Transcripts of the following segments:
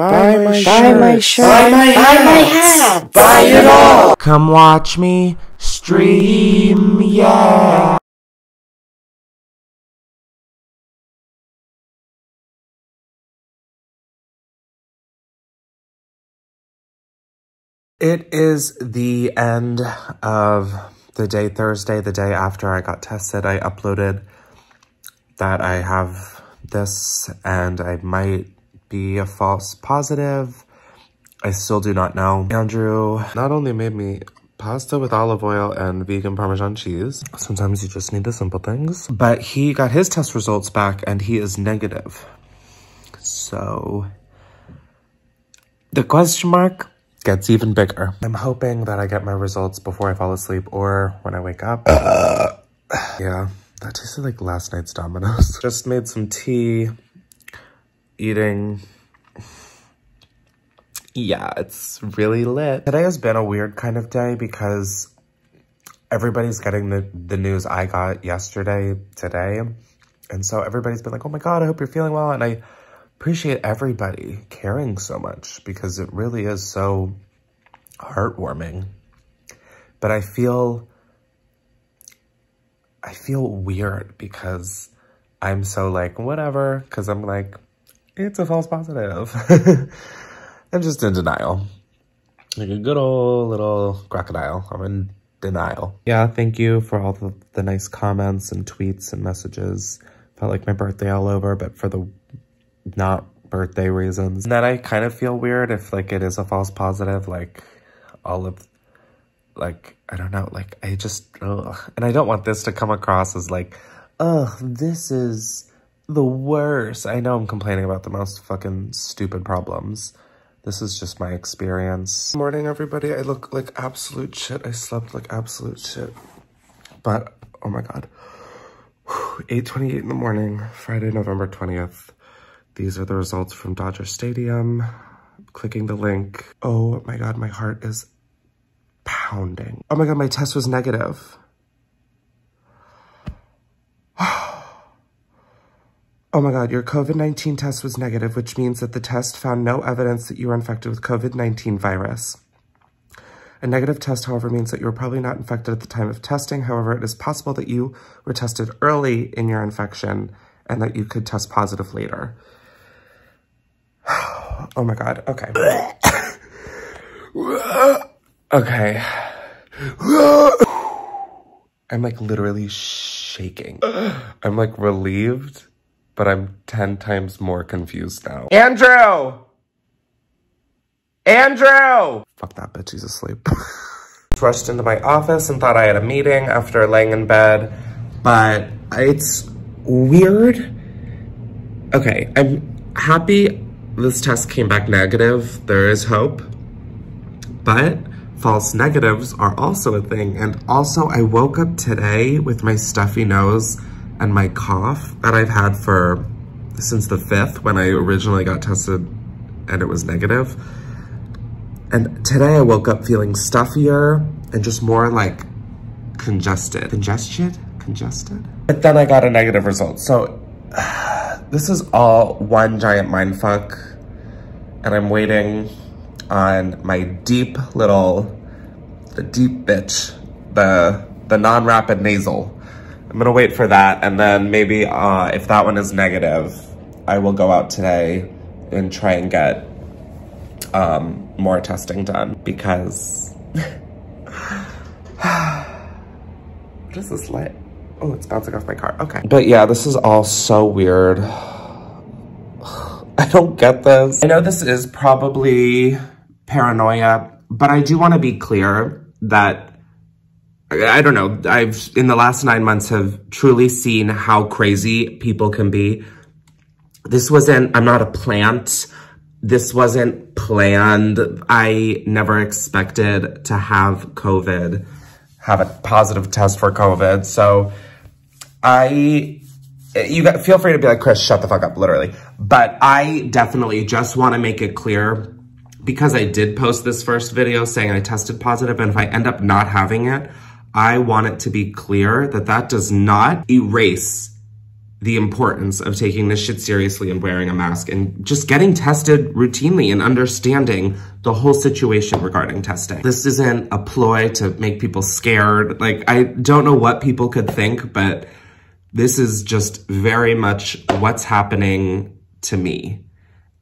Buy my shirt. Buy my hat. Buy it all. Come watch me stream, yeah. It is the end of the day Thursday, the day after I got tested. I uploaded that I have this and I might be a false positive. I still do not know. Andrew not only made me pasta with olive oil and vegan Parmesan cheese. Sometimes you just need the simple things. But he got his test results back and he is negative. So the question mark gets even bigger. I'm hoping that I get my results before I fall asleep or when I wake up. Yeah, that tasted like last night's Domino's. Just made some tea, eating. Yeah, it's really lit. Today has been a weird kind of day because everybody's getting the news I got yesterday, today. And so everybody's been like, oh my God, I hope you're feeling well. And I appreciate everybody caring so much because it really is so heartwarming. But I feel weird because I'm so like, whatever, because I'm like, it's a false positive. I'm just in denial. Like a good old little crocodile. I'm in denial. Yeah, thank you for all the nice comments and tweets and messages. Felt like my birthday all over, but for the not birthday reasons. And then I kind of feel weird if like it is a false positive, like all of, like, I don't know, like I just, ugh. And I don't want this to come across as like, ugh, this is the worst. I know I'm complaining about the most fucking stupid problems. This is just my experience. Morning, everybody. I look like absolute shit. I slept like absolute shit. But, oh my God. 8:28 in the morning, Friday, November 20th. These are the results from Dodger Stadium. Clicking the link. Oh my God, my heart is pounding. Oh my God, my test was negative. Oh my God, your COVID-19 test was negative, which means that the test found no evidence that you were infected with COVID-19 virus. A negative test, however, means that you were probably not infected at the time of testing. However, it is possible that you were tested early in your infection and that you could test positive later. Oh my God, okay. Okay. I'm like literally shaking. I'm like relieved, but I'm 10 times more confused now. Andrew! Andrew! Fuck that bitch, he's asleep. Rushed into my office and thought I had a meeting after laying in bed, but it's weird. Okay, I'm happy this test came back negative. There is hope, but false negatives are also a thing. And also I woke up today with my stuffy nose and my cough that I've had for since the 5th when I originally got tested and it was negative. And today I woke up feeling stuffier and just more like congested. Congested? But then I got a negative result. So this is all one giant mindfuck. And I'm waiting on my deep little, the deep bitch, the non-rapid nasal. I'm gonna wait for that. And then maybe if that one is negative, I will go out today and try and get more testing done because what is this light? Oh, it's bouncing off my car, okay. But yeah, this is all so weird. I don't get this. I know this is probably paranoia, but I do wanna be clear that, I don't know, I've in the last 9 months have truly seen how crazy people can be. This wasn't, I'm not a plant. This wasn't planned. I never expected to have COVID, have a positive test for COVID. So feel free to be like, Chris, shut the fuck up, literally. But I definitely just want to make it clear because I did post this first video saying I tested positive, and if I end up not having it, I want it to be clear that that does not erase the importance of taking this shit seriously and wearing a mask and just getting tested routinely and understanding the whole situation regarding testing. This isn't a ploy to make people scared. Like, I don't know what people could think, but this is just very much what's happening to me.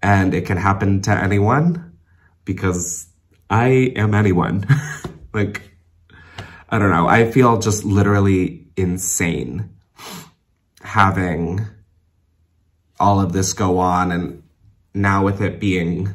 And it can happen to anyone because I am anyone. Like, I don't know. I feel just literally insane having all of this go on, and now with it being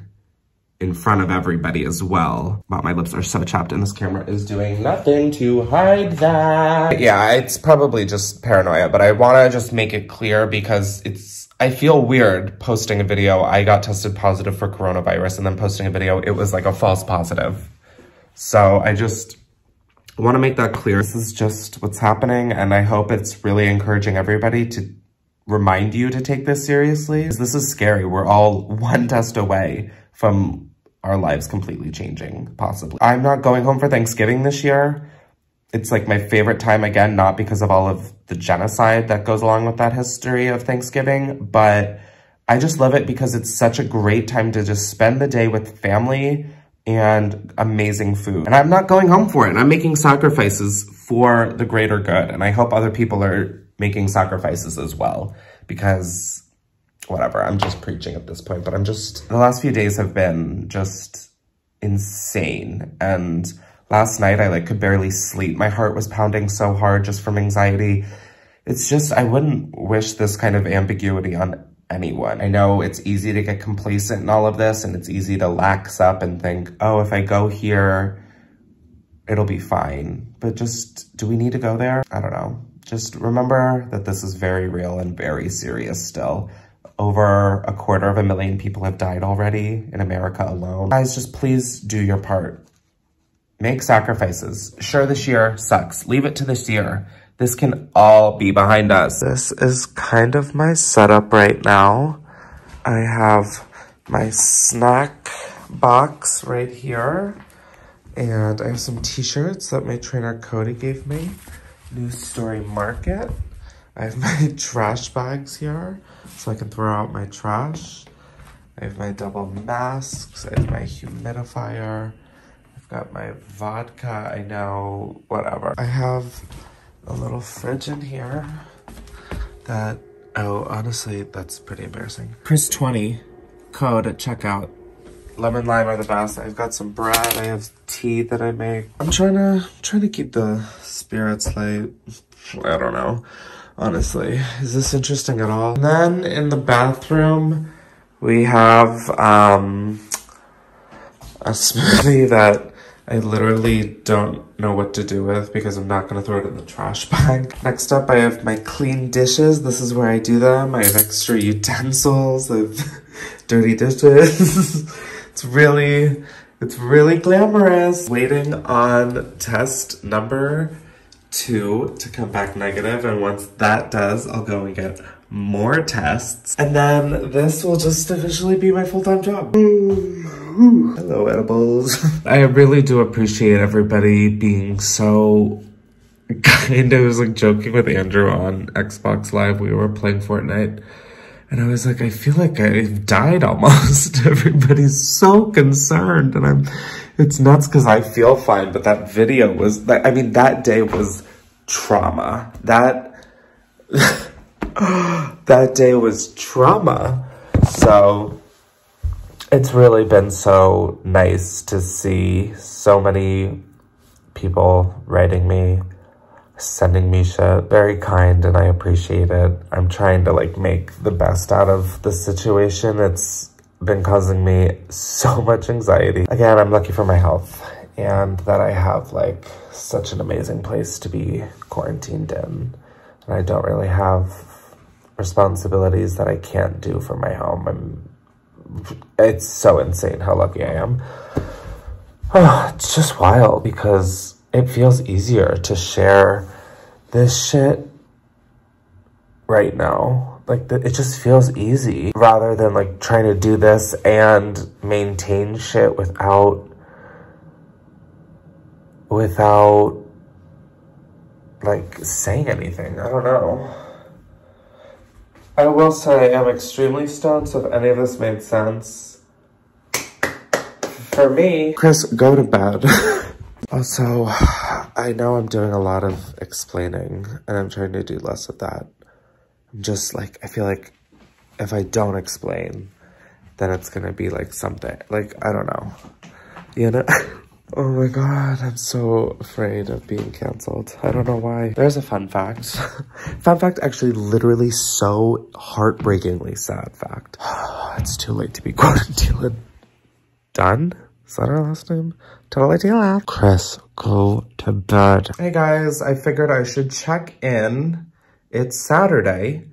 in front of everybody as well. Wow, my lips are so chapped and this camera is doing nothing to hide that. Yeah, it's probably just paranoia, but I wanna just make it clear because it's, I feel weird posting a video. I got tested positive for coronavirus and then posting a video, it was like a false positive. So I just, I want to make that clear. This is just what's happening, and I hope it's really encouraging everybody to remind you to take this seriously. This is scary. We're all one test away from our lives completely changing, possibly. I'm not going home for Thanksgiving this year. It's like my favorite time again, not because of all of the genocide that goes along with that history of Thanksgiving, but I just love it because it's such a great time to just spend the day with family and amazing food. And I'm not going home for it, and I'm making sacrifices for the greater good. And I hope other people are making sacrifices as well, because whatever, I'm just preaching at this point, but I'm just, the last few days have been just insane. And last night I like could barely sleep. My heart was pounding so hard just from anxiety. It's just, I wouldn't wish this kind of ambiguity on anyone. I know it's easy to get complacent in all of this, and it's easy to lax up and think, oh, if I go here, it'll be fine. But just, do we need to go there? I don't know. Just remember that this is very real and very serious still. Over 250,000 people have died already in America alone. Guys, just please do your part. Make sacrifices. Sure, this year sucks. Leave it to this year. This can all be behind us. This is kind of my setup right now. I have my snack box right here. And I have some t-shirts that my trainer Cody gave me. News Story Market. I have my trash bags here so I can throw out my trash. I have my double masks. I have my humidifier. I've got my vodka. I know, whatever. I have a little fridge in here that, oh, honestly, that's pretty embarrassing. Chris 20, code at checkout. Lemon lime are the best. I've got some bread. I have tea that I make. I'm trying to keep the spirits light. I don't know, honestly. Is this interesting at all? And then in the bathroom, we have a smoothie that I literally don't know what to do with because I'm not gonna throw it in the trash bag. Next up, I have my clean dishes. This is where I do them. I have extra utensils. I have dirty dishes. It's really glamorous. Waiting on test number 2 to come back negative, and once that does, I'll go and get more tests. And then this will just officially be my full-time job. Ooh, hello, edibles. I really do appreciate everybody being so kind. I was like joking with Andrew on Xbox Live. We were playing Fortnite, and I was like, I feel like I've died almost. Everybody's so concerned, and it's nuts because I feel fine, but that video was, I mean, that day was trauma. That day was trauma. So it's really been so nice to see so many people writing me, sending me shit. Very kind, and I appreciate it. I'm trying to like make the best out of the situation. It's been causing me so much anxiety. Again, I'm lucky for my health and that I have like such an amazing place to be quarantined in. And I don't really have responsibilities that I can't do for my home. It's so insane how lucky I am. Oh, it's just wild because it feels easier to share this shit right now. Like, it just feels easy rather than like trying to do this and maintain shit without like saying anything. I don't know. I will say I'm extremely stoned, so if any of this made sense for me. Chris, go to bed. Also, I know I'm doing a lot of explaining, and I'm trying to do less of that. I'm just like, I feel like if I don't explain, then it's gonna be like something. Like, I don't know. You know? Oh my god, I'm so afraid of being cancelled. I don't know why. There's a fun fact. Fun fact, actually literally so heartbreakingly sad fact. It's too late to be quoted Dylan. Done? Is that our last name? Totally Dylan. Chris, go to bed. Hey guys, I figured I should check in. It's Saturday,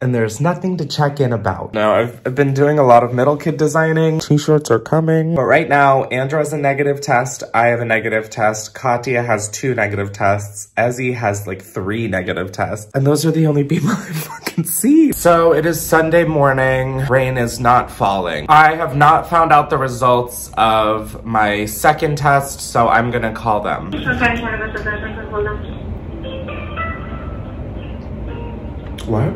and there's nothing to check in about. Now, I've been doing a lot of middlekid designing. T-shirts are coming. But right now, Andra has a negative test. I have a negative test. Katya has 2 negative tests. Ezzie has like 3 negative tests. And those are the only people I fucking see. So it is Sunday morning. Rain is not falling. I have not found out the results of my second test, so I'm gonna call them. What?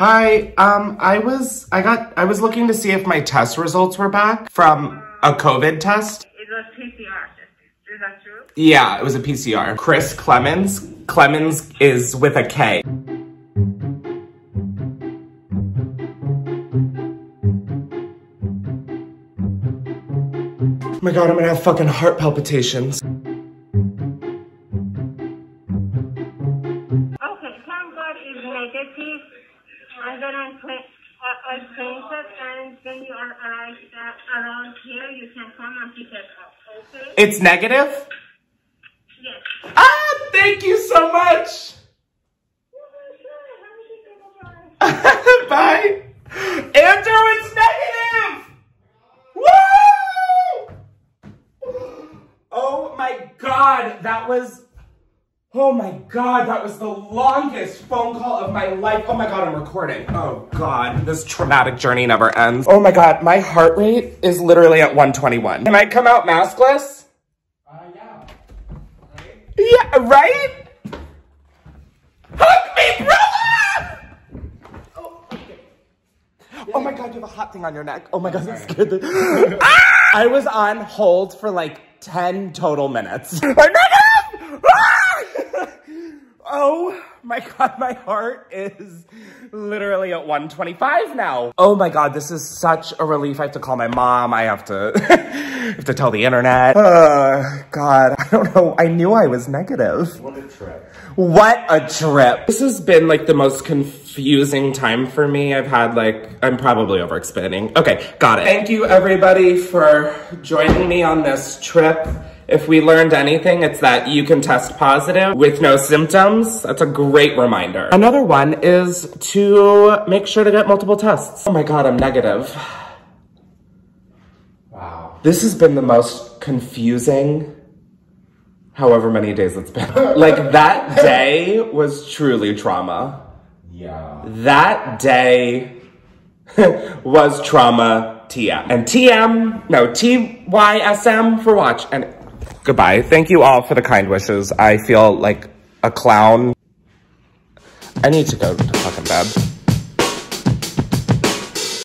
Hi, I was looking to see if my test results were back from a COVID test. It was PCR. Is that true? Yeah, it was a PCR. Chris Klemens. Klemens is with a K. Oh my god, I'm gonna have fucking heart palpitations. Okay, thank god it's negative. And then I'm painted, and when you are around here, you can come and pick it up, okay? It's negative? Yes. Ah, thank you so much! Oh my god, how did you go? Bye! Andrew, it's negative! Oh my god, that was, oh my god, that was the longest phone call of my life. Oh my god, I'm recording. Oh god, this traumatic journey never ends. Oh my god, my heart rate is literally at 121. Can I come out maskless? Yeah. Right? Yeah, right? Hug me, brother! Oh, okay. Oh my god, you have a hot thing on your neck. Oh my god, that scared the- Ah! I was on hold for like 10 total minutes. I'm negative! Ah! Oh my god, my heart is literally at 125 now. Oh my god, this is such a relief. I have to call my mom. I have to, I have to tell the internet. God, I don't know. I knew I was negative. What a trip. What a trip. This has been like the most confusing time for me. I've had like, I'm probably overexpanding. Okay, got it. Thank you everybody for joining me on this trip. If we learned anything, it's that you can test positive with no symptoms. That's a great reminder. Another one is to make sure to get multiple tests. Oh my god, I'm negative. Wow. This has been the most confusing however many days it's been. Like, that day was truly trauma. Yeah. That day was trauma TM. And TM, no, TYSM for watch. And goodbye. Thank you all for the kind wishes. I feel like a clown. I need to go to fucking bed.